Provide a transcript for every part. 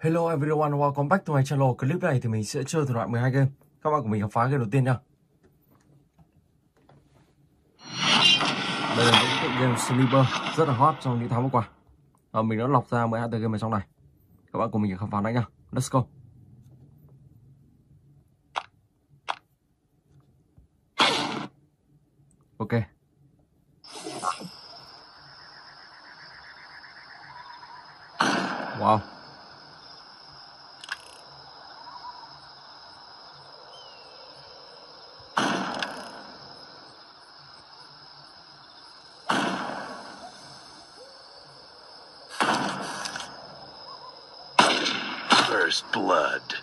Hello everyone, welcome back to my channel. Clip này thì mình sẽ chơi từ loại 12 game. Các bạn của mình khám phá game đầu tiên nha. Đây là những tựa game Sniper rất là hot trong những tháng vừa qua. Mình đã lọc ra 12 tựa game ở trong này. Các bạn của mình khám phá nó nha. Let's go. Ok. Wow. Blood.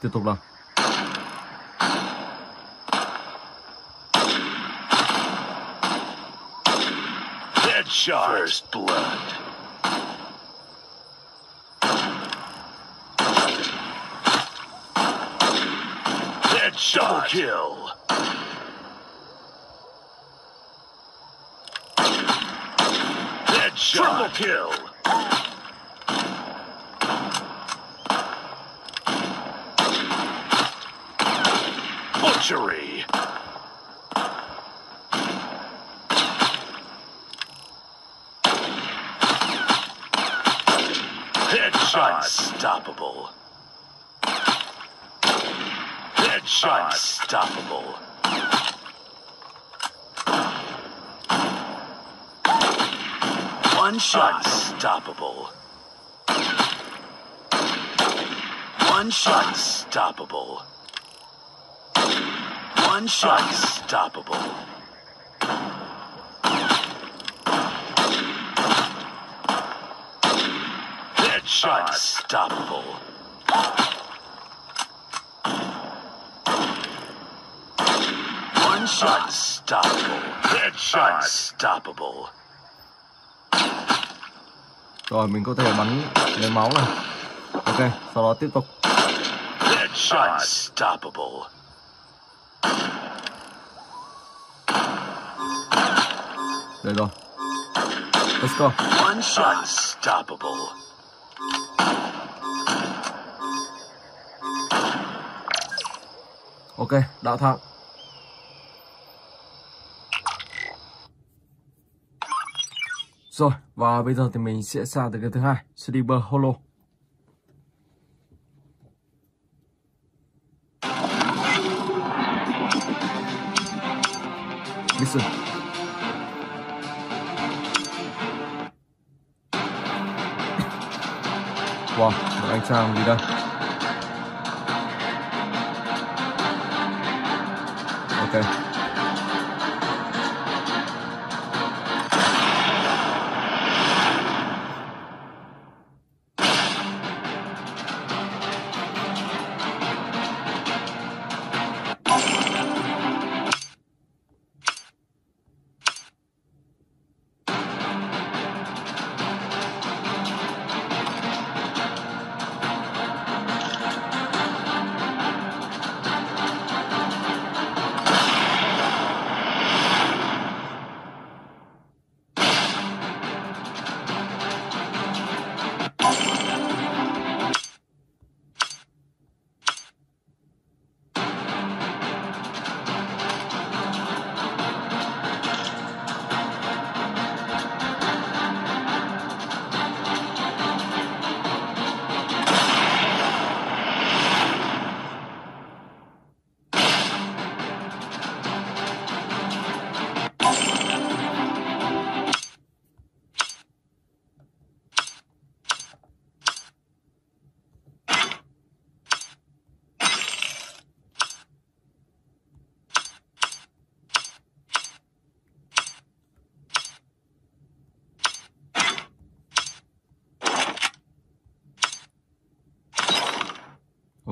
Tiếp tục nào. Headshot. First blood. Headshot. Kill. Headshot. Triple kill. Butchery. Headshot. Unstoppable. Headshot. Unstoppable. One shot. Unstoppable. One shot. Unstoppable. One shot. Unstoppable. Headshot. Unstoppable. One shot. Unstoppable. Headshot. Unstoppable. Rồi mình có thể bắn lấy máu này. Ok, sau đó tiếp tục. Headshot. Unstoppable. Đây rồi. Let's go. One shot. Unstoppable. Ok, đạo thẳng. Rồi, và bây giờ thì mình sẽ sang tới cái thứ hai, Sniper Honor. Listen. Wow, một anh chàng gì đây? Ok.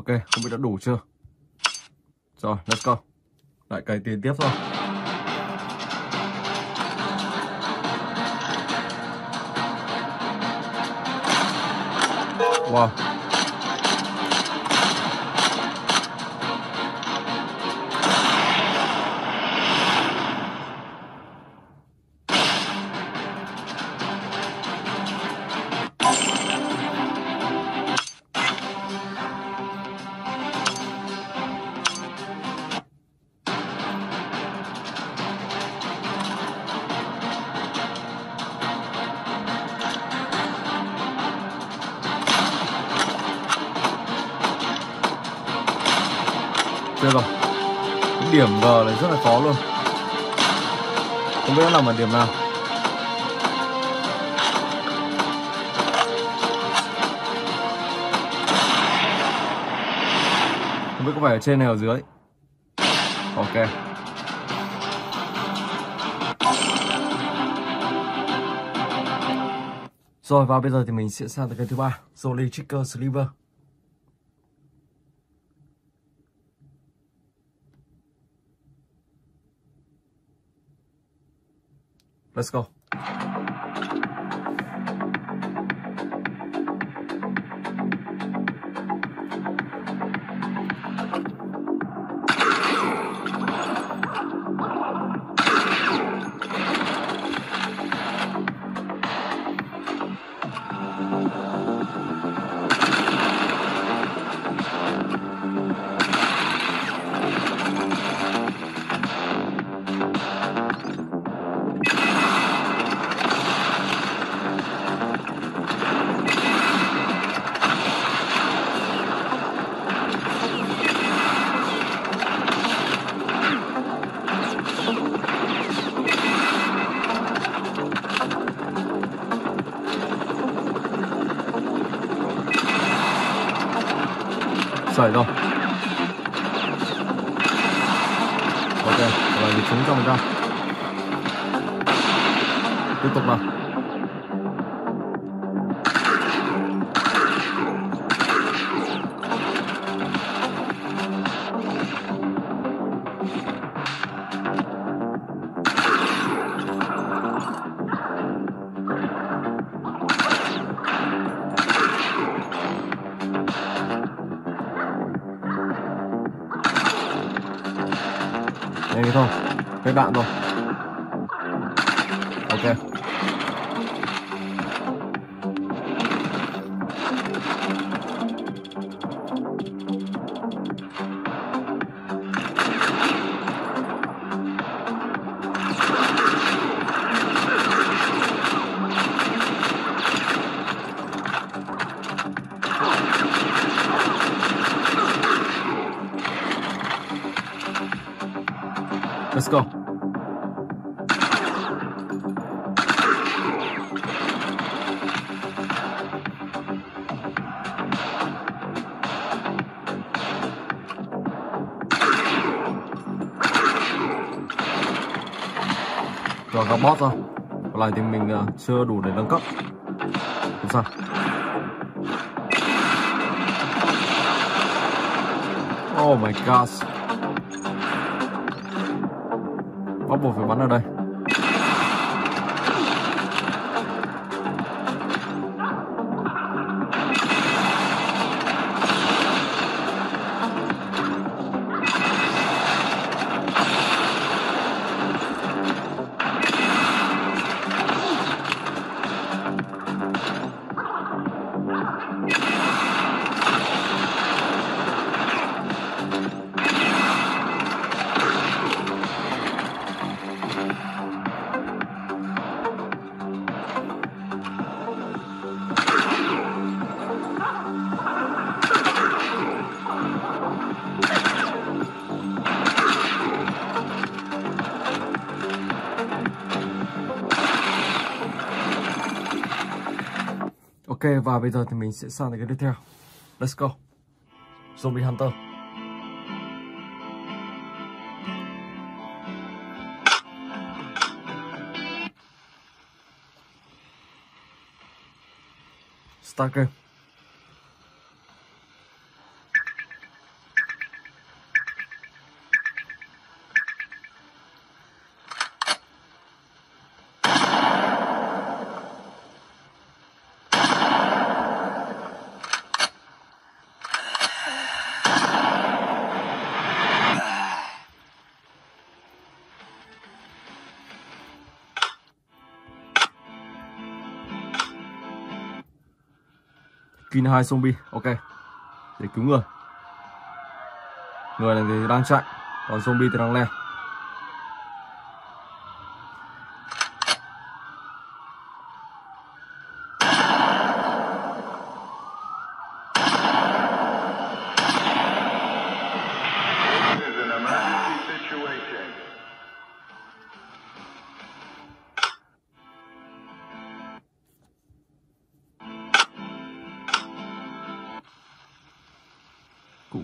Ok, không biết đã đủ chưa? Rồi, let's go. Lại cày tiền tiếp thôi. Wow. Đây rồi. Cái điểm G này rất là khó luôn. Không biết nó nằm ở điểm nào. Không biết có phải ở trên này ở dưới. Ok. Rồi và bây giờ thì mình sẽ sang tới cái thứ ba, Johnny Trigger Sniper. Let's go. Rồi đâu. Ok, rồi thì chúng trong ra. Tiếp tục nào. Đây thôi, hết đạn rồi. Ok. Let's go. Rồi gặp boss rồi. Còn lại thì mình chưa đủ để nâng cấp. Không sao. Oh my gosh. Bắt buộc phải bắn ở đây. Ok, và bây giờ thì mình sẽ sang đến cái tiếp theo. Let's go. Zombie Hunter. Start game. Kin 2 zombie, ok. Để cứu người. Người này thì đang chạy, còn zombie thì đang leo.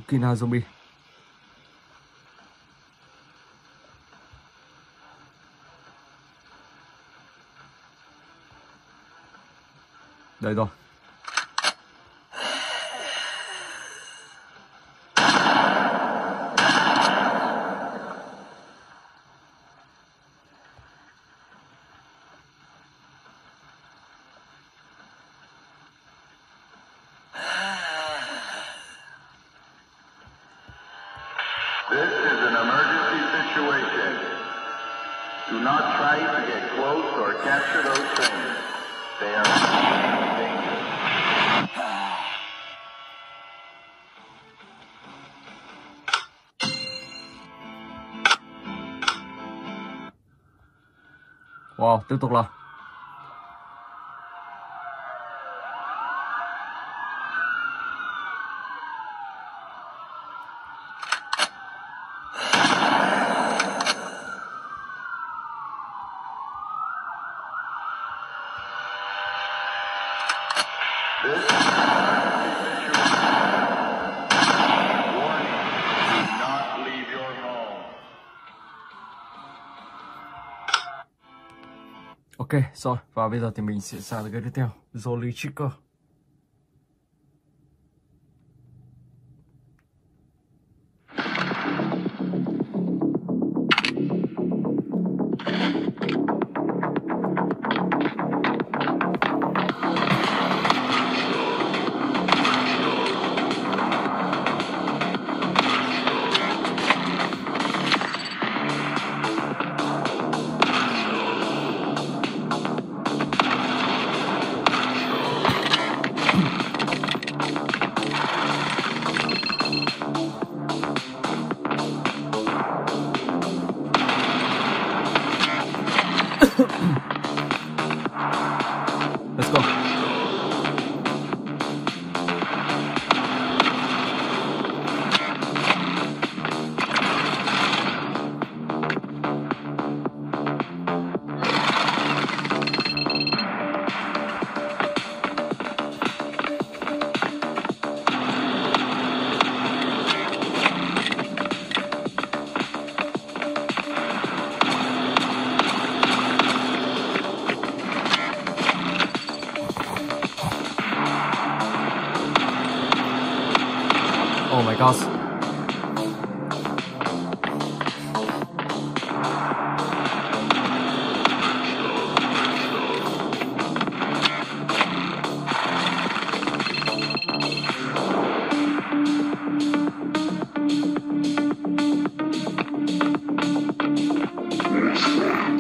dụng kỹ năng zombie. Đây rồi. Wow, tiếp tục là ok rồi, và bây giờ thì mình sẽ sang tới cái tiếp theo, Johnny Trigger.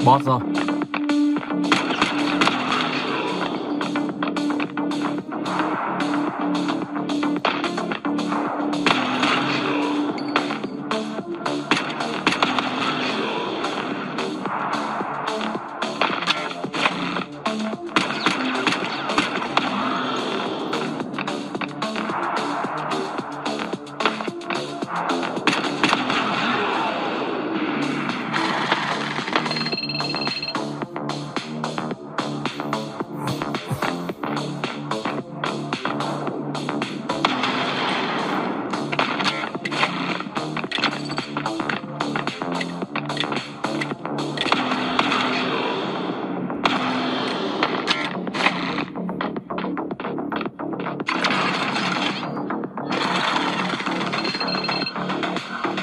Boss rồi.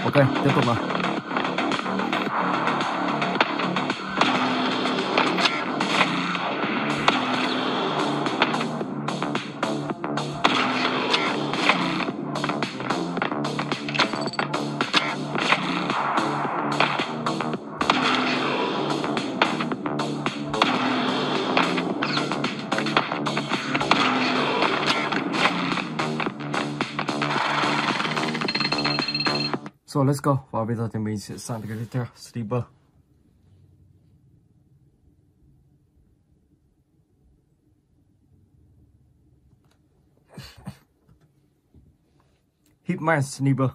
Ok, tiếp tục nào. So let's go. Và bây giờ thì mình sẽ sang cái tiếp theo, Sniper. Hitman Sniper.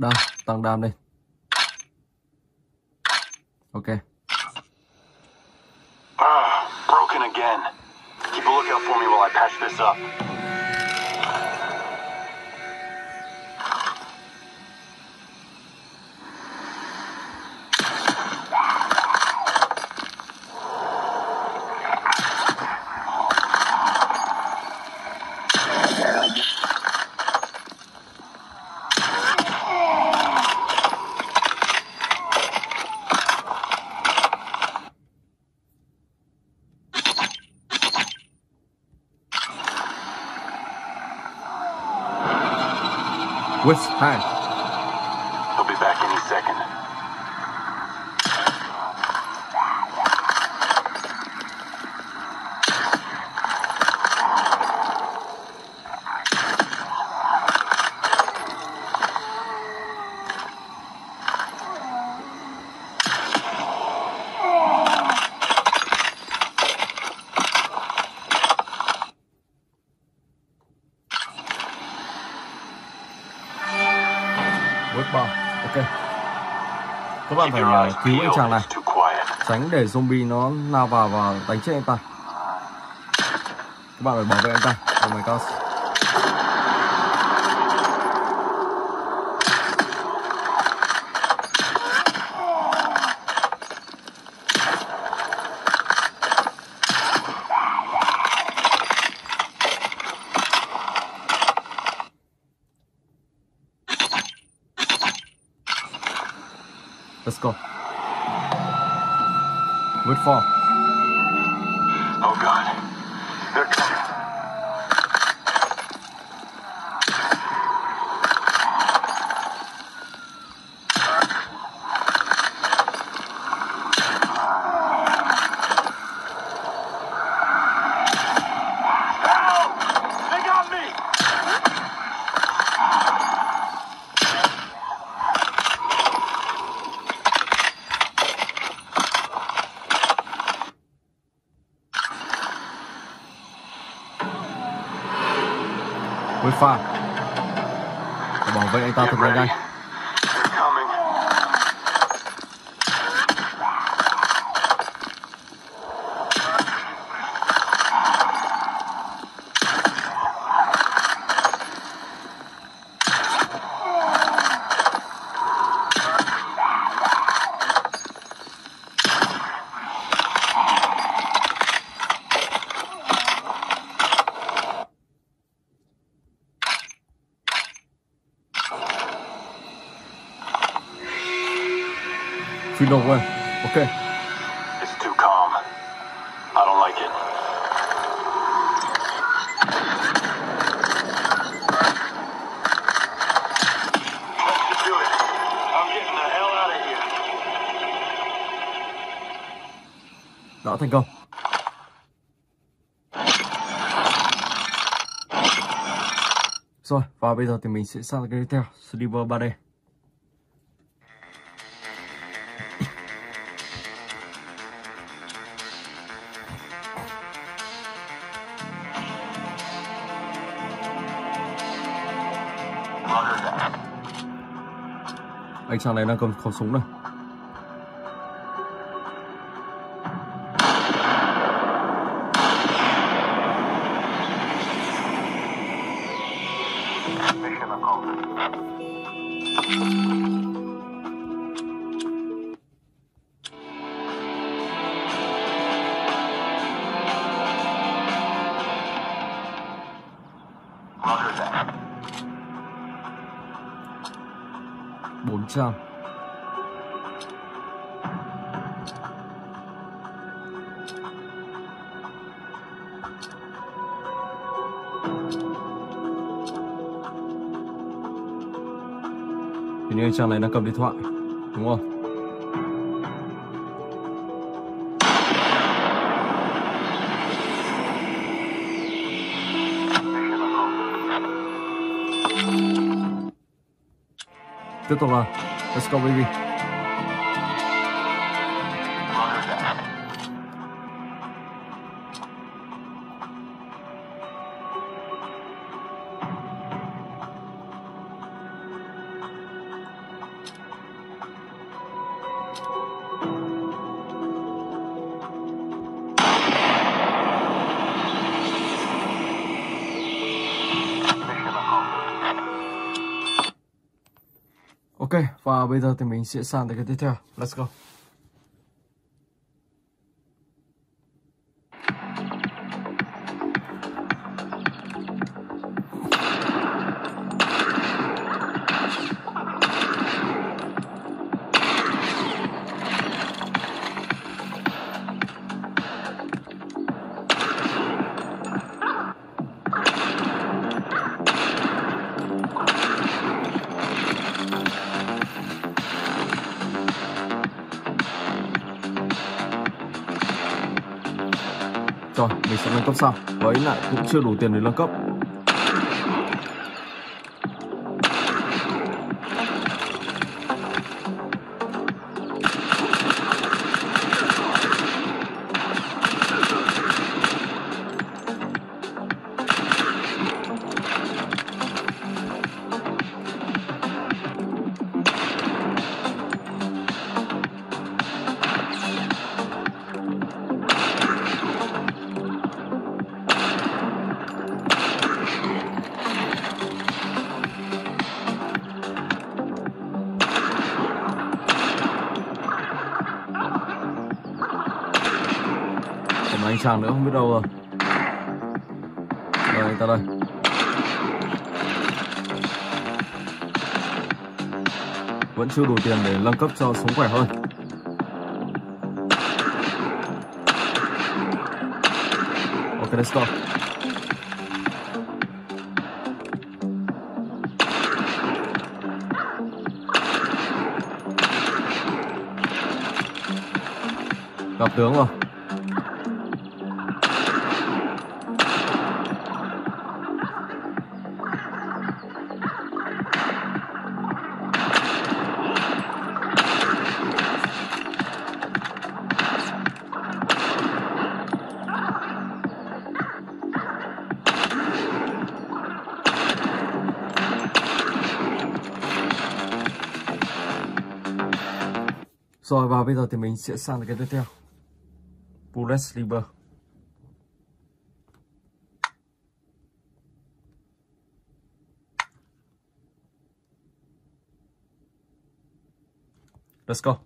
Đam, tăng đam đi. Ok. Broken again. Keep a lookout for me while I patch this up. What's hi? He'll be back any second. Các bạn phải cứu anh chàng này, tránh để zombie nó lao vào và đánh chết anh ta. Các bạn phải bảo vệ anh ta. Oh my god. Let's go. Good fall. Oh god. They're coming. Với pha để bảo vệ anh ta thật là nhanh. We don't win. Okay. It's too calm. I don't like it. Let's just do it. I'm getting the hell out of here. Đã thành công. Rồi, và bây giờ thì mình sẽ sang cái tiếp theo, Sniper 3D. Anh chàng này đang cầm khẩu súng này. Sao? Thì như chàng này đang cầm điện thoại, đúng không? Tiếp tục là let's go baby. Ok, và bây giờ thì mình sẽ sang tới cái tiếp theo. Let's go. Rồi, mình sẽ nâng cấp sau. Với lại cũng chưa đủ tiền để nâng cấp. Anh chàng nữa không biết đâu rồi. Rồi anh ta đây. Vẫn chưa đủ tiền để nâng cấp cho sống khỏe hơn. Ok, let's go. Gặp tướng rồi. Rồi và bây giờ thì mình sẽ sang cái tiếp theo. Bullet Strike. Let's go.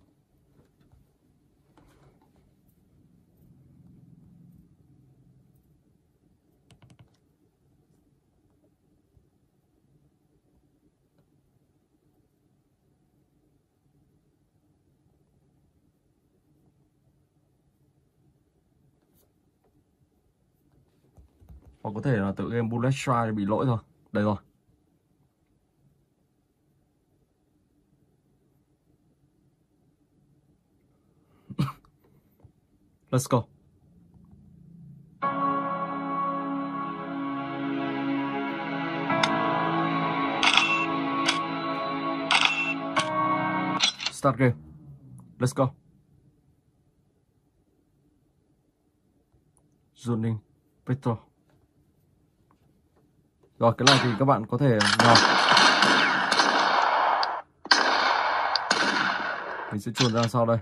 Hoặc có thể là tự game Bullet Strike bị lỗi rồi. Đây rồi. Let's go. Start game. Let's go. Zoning Petro. Rồi cái này thì các bạn có thể nào. Mình sẽ chuồn ra sau đây.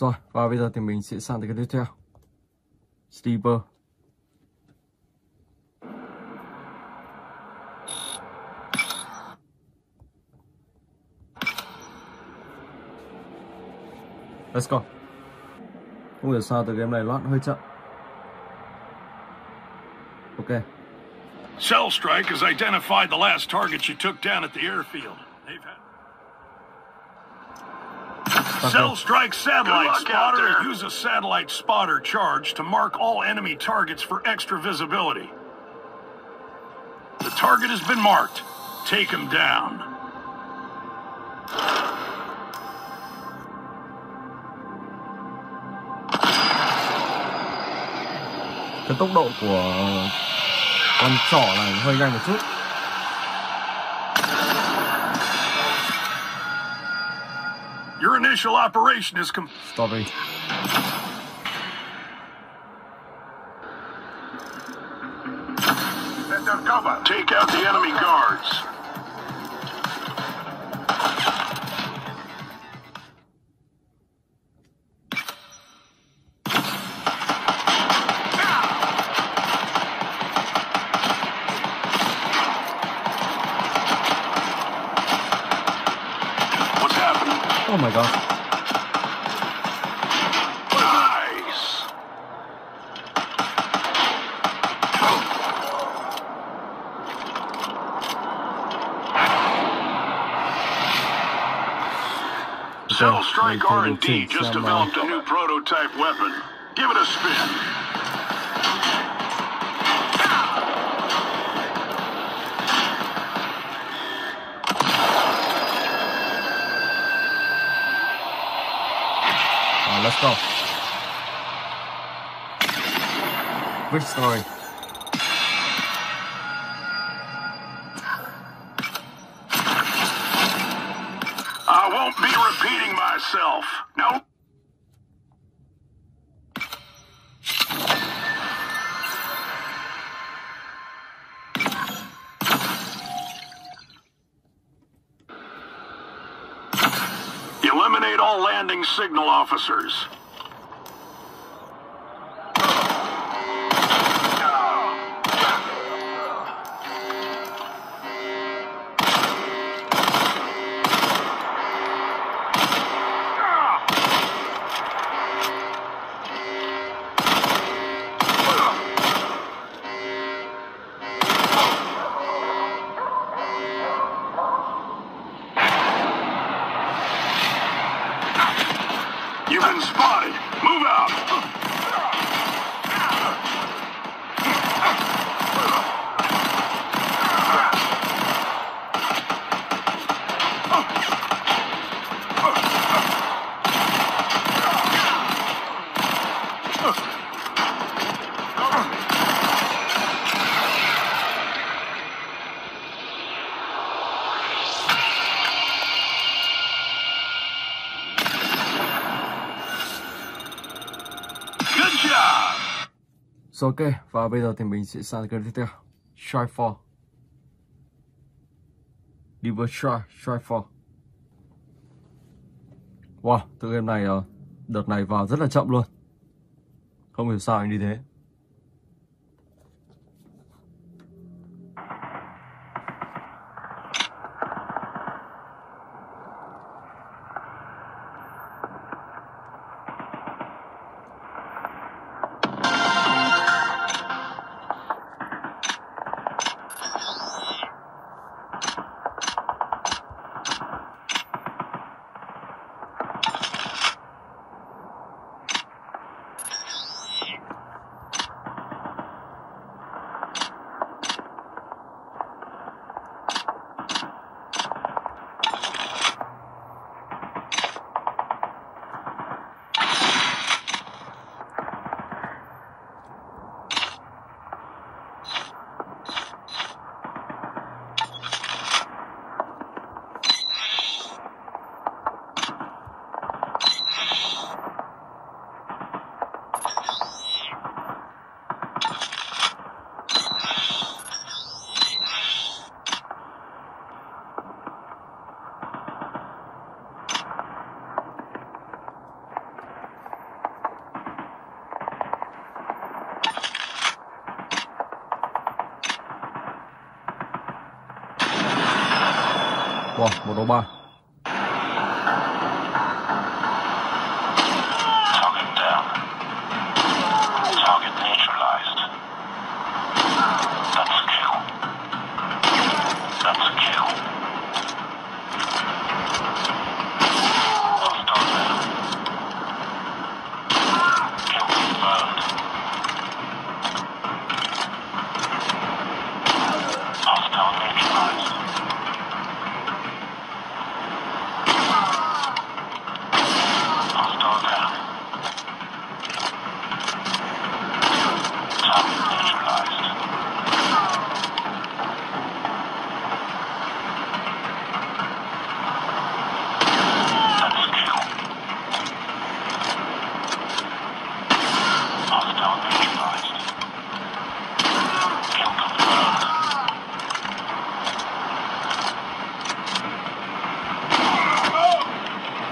Rồi, và bây giờ thì mình sẽ sang tới cái tiếp theo, Sniper. Let's go. Không hiểu sao từ game này loạn hơi chậm. Ok. Cell strike has identified the last target you took down at the airfield. They've had... Cell strike satellite spotter. Use a satellite spotter charge to mark all enemy targets for extra visibility. The target has been marked. Take him down. Cái tốc độ của con trỏ này hơi nhanh một chút. Your initial operation is complete. Take out the enemy guards. Oh my god. Nice. Okay. Cell Strike R&D just developed a new prototype weapon. Give it a spin. Let's go. Which story? I won't be repeating myself. No. Eliminate all landing signal officers. Ok, và bây giờ thì mình sẽ sang cái tiếp theo, Sniper Fall. Sniper Fall. Wow, tựa game này đợt này vào rất là chậm luôn. Không hiểu sao anh đi thế. Wow, một đấu ba.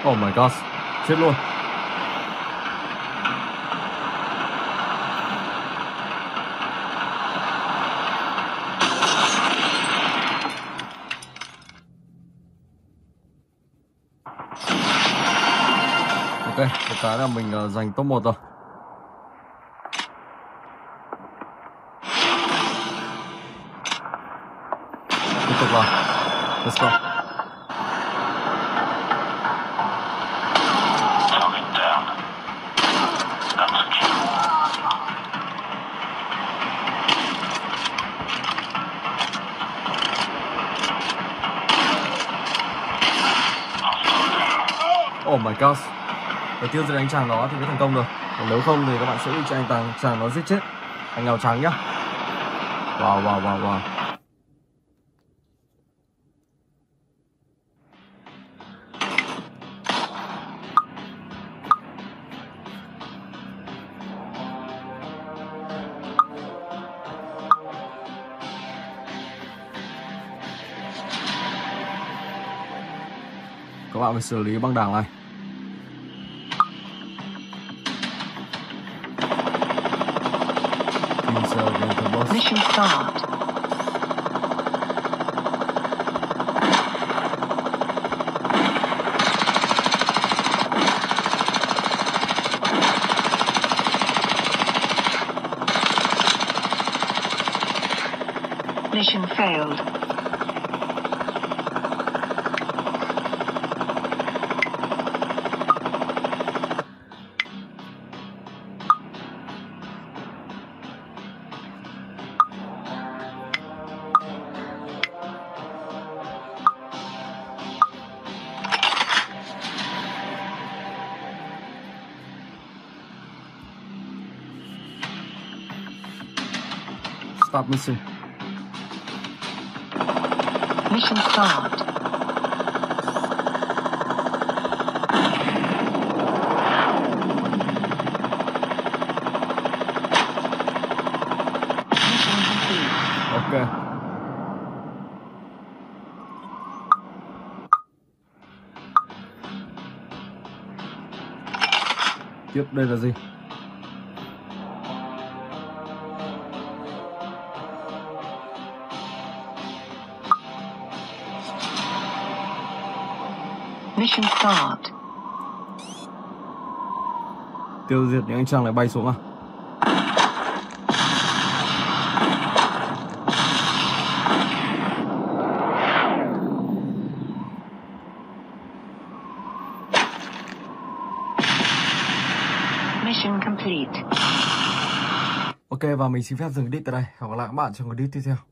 Oh my god, chết luôn. Ok, một cái là mình giành top 1 rồi. Tiếp tục vào. Let's go. Oh my god. Đầu tiên sẽ đánh chàng đó thì mới thành công được. Còn nếu không thì các bạn sẽ bị cho anh chàng nó giết chết. Anh nào trắng nhá. Wow wow wow wow. Các bạn phải xử lý băng đảng này. Mission start. Mission failed. Stop missing. Mission start. Mission complete. Okay. Tiếp đây là gì? Mission start. Tiêu diệt những anh chàng này bay xuống à? Mission complete. Ok, và mình xin phép dừng clip tại đây. Hẹn gặp lại các bạn trong clip tiếp theo.